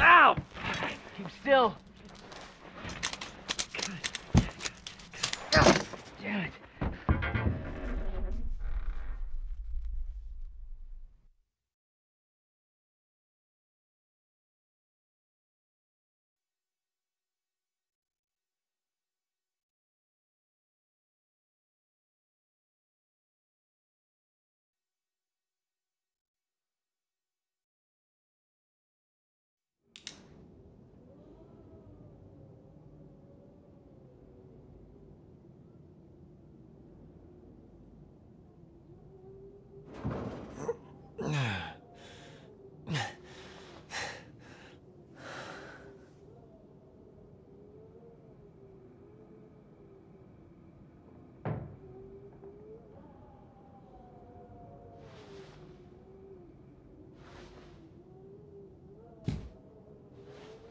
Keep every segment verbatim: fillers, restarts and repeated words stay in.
Ow! Keep still.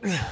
Yeah.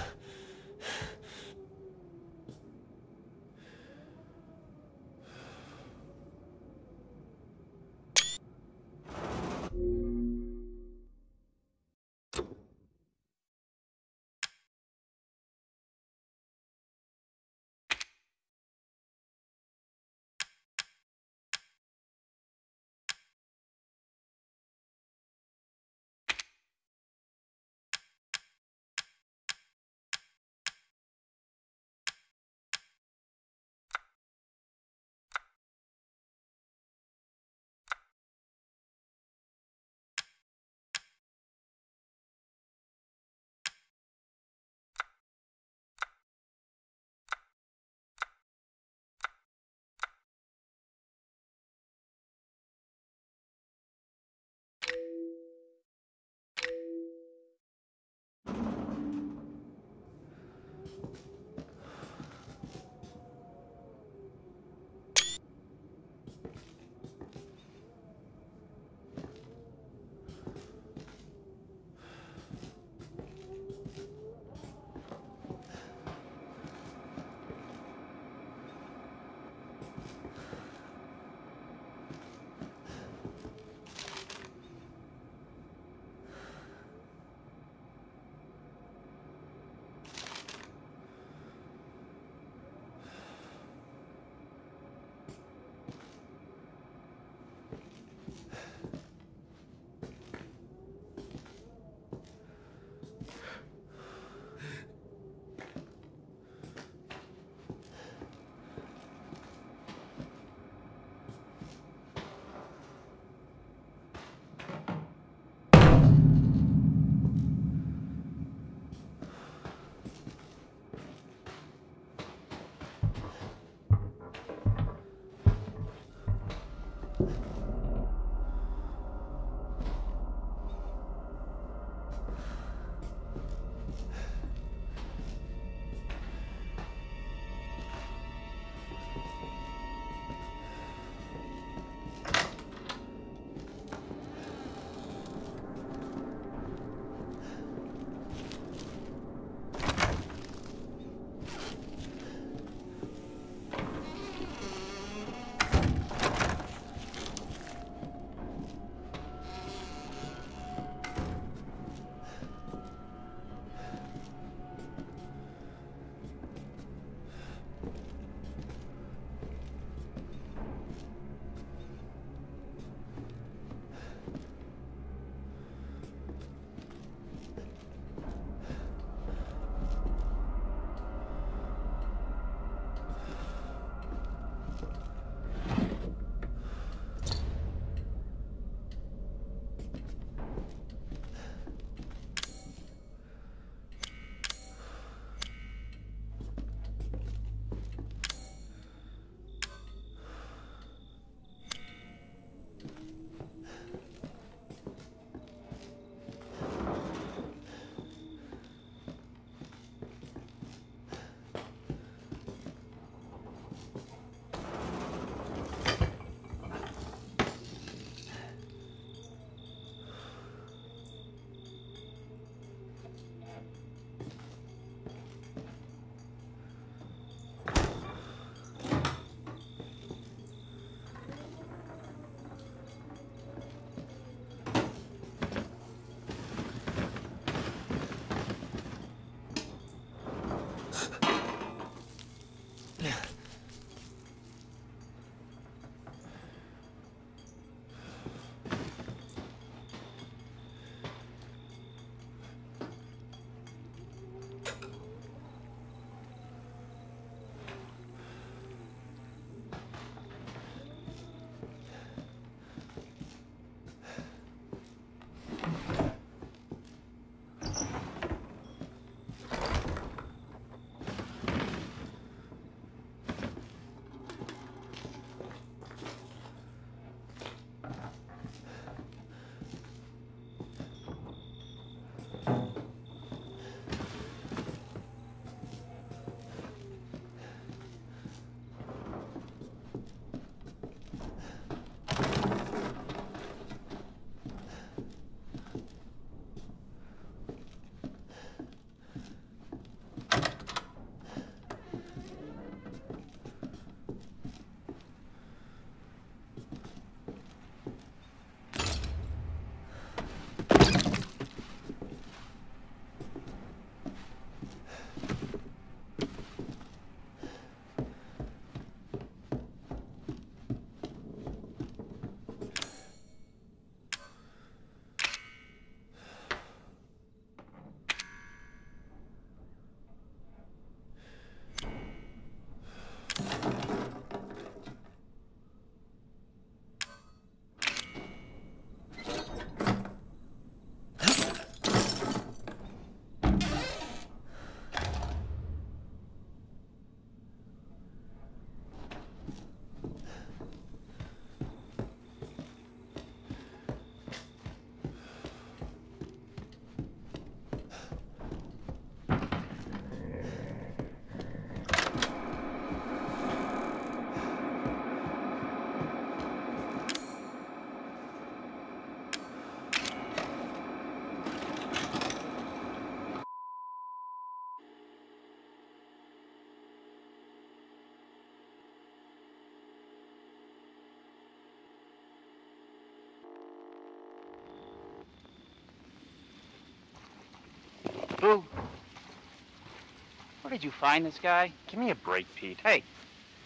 Where did you find this guy? Give me a break, Pete. Hey,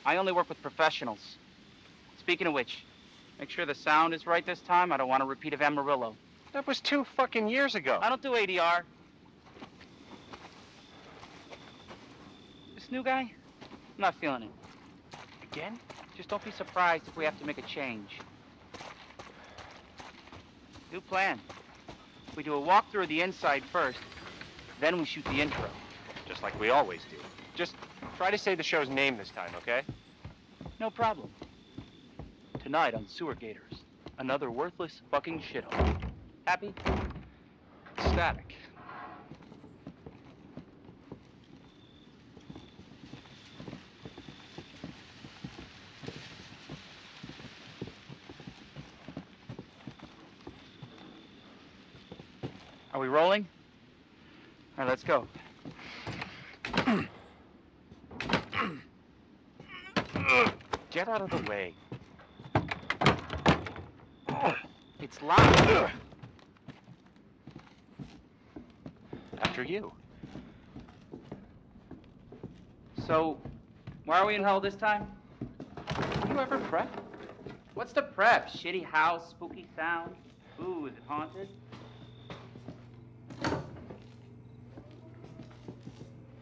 I only work with professionals. Speaking of which, make sure the sound is right this time. I don't want a repeat of Amarillo. That was two fucking years ago. I don't do A D R. This new guy? I'm not feeling it. Again? Just don't be surprised if we have to make a change. New plan. We do a walkthrough of the inside first, then we shoot the intro. Just like we always do. Just try to say the show's name this time, okay? No problem. Tonight on Sewer Gators, another worthless fucking shithole. Happy? Static. Are we rolling? All right, let's go. Get out of the way. It's locked. After you. So, why are we in hell this time? Do you ever prep? What's the prep? Shitty house, spooky sound. Ooh, is it haunted?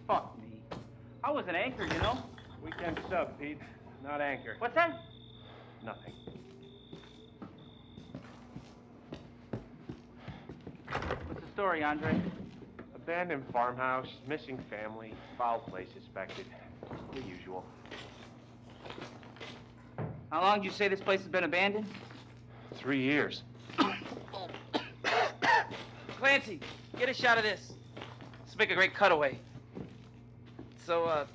Fuck me. I was an anchor, you know? Weekend sub, Pete. Not anchor. What's that? Nothing. What's the story, Andre? Abandoned farmhouse, missing family, foul play suspected. The usual. How long did you say this place has been abandoned? Three years. Clancy, get a shot of this. Let's make a great cutaway. So, uh,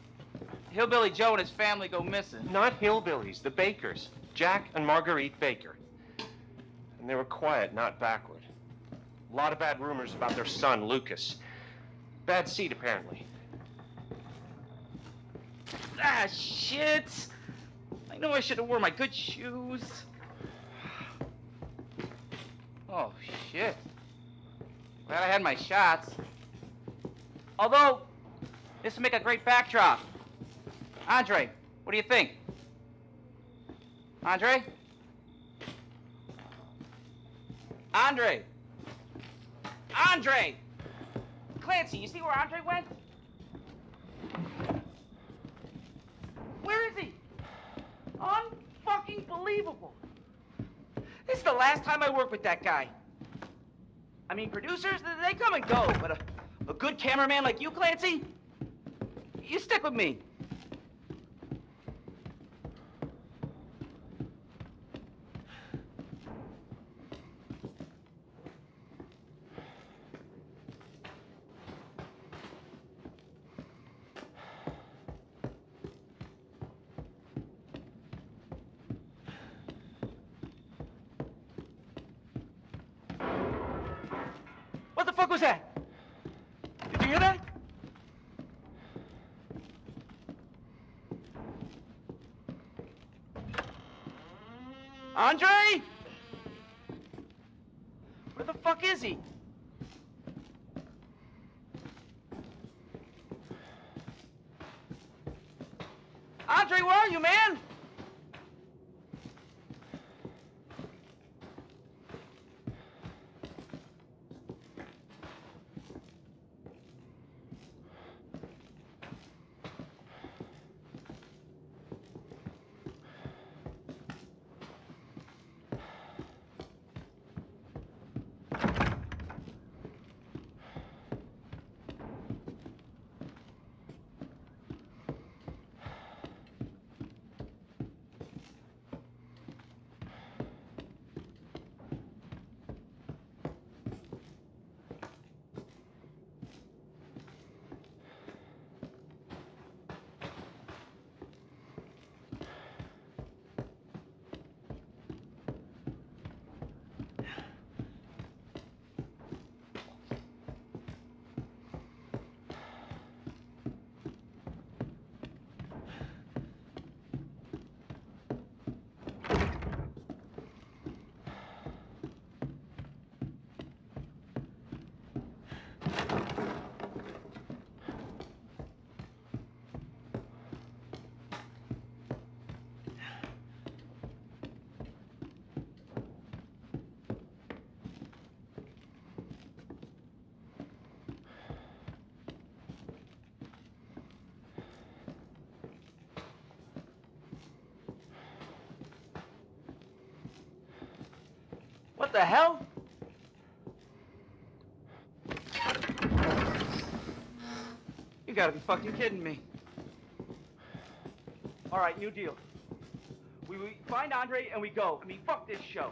Hillbilly Joe and his family go missing. Not hillbillies, the Bakers. Jack and Marguerite Baker. And they were quiet, not backward. A lot of bad rumors about their son, Lucas. Bad seed, apparently. Ah, shit! I know I should have worn my good shoes. Oh, shit. Glad I had my shots. Although, this would make a great backdrop. Andre, what do you think? Andre? Andre! Andre! Clancy, you see where Andre went? Where is he? Un-fucking-believable. This is the last time I work with that guy. I mean, producers, they come and go, but a, a good cameraman like you, Clancy, you stick with me. What was that? Did you hear that? Andre? Where the fuck is he? Andre, where are you, man? What the hell? You gotta be fucking kidding me. All right, new deal. We, we find Andre and we go. I mean, fuck this show.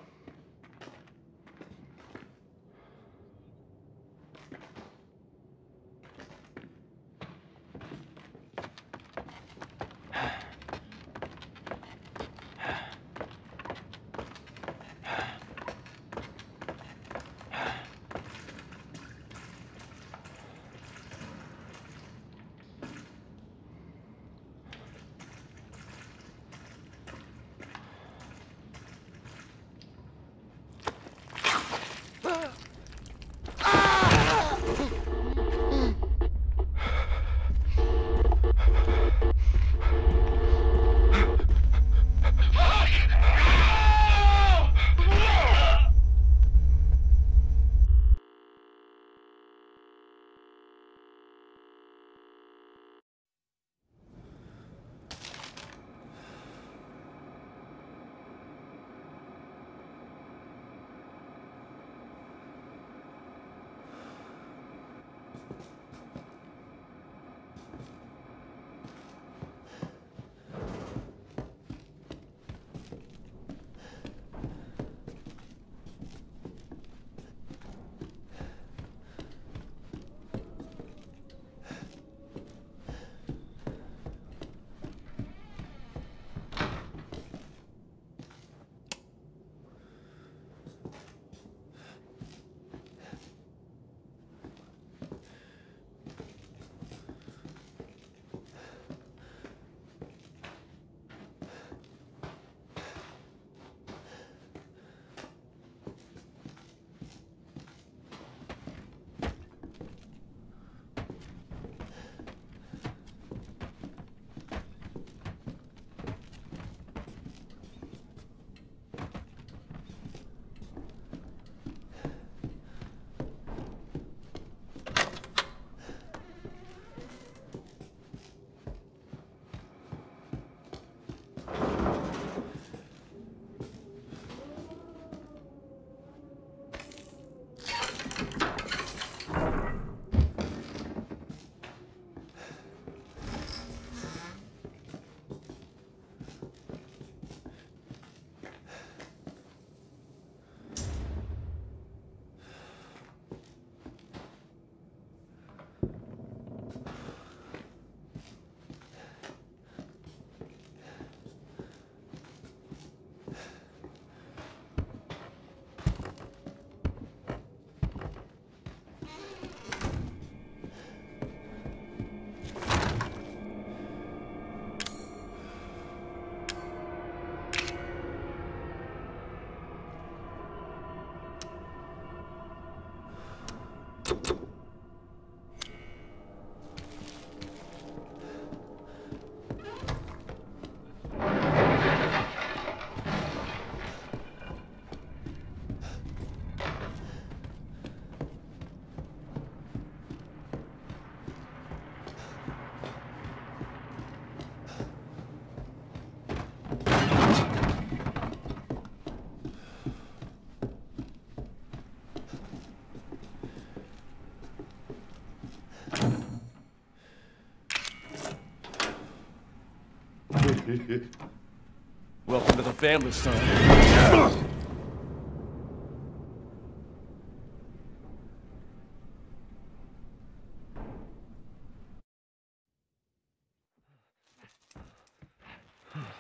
Welcome to the family, son.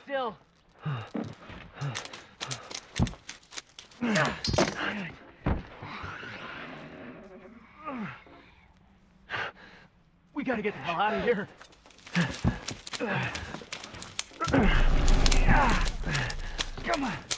Still. We gotta get the hell out of here. Come on.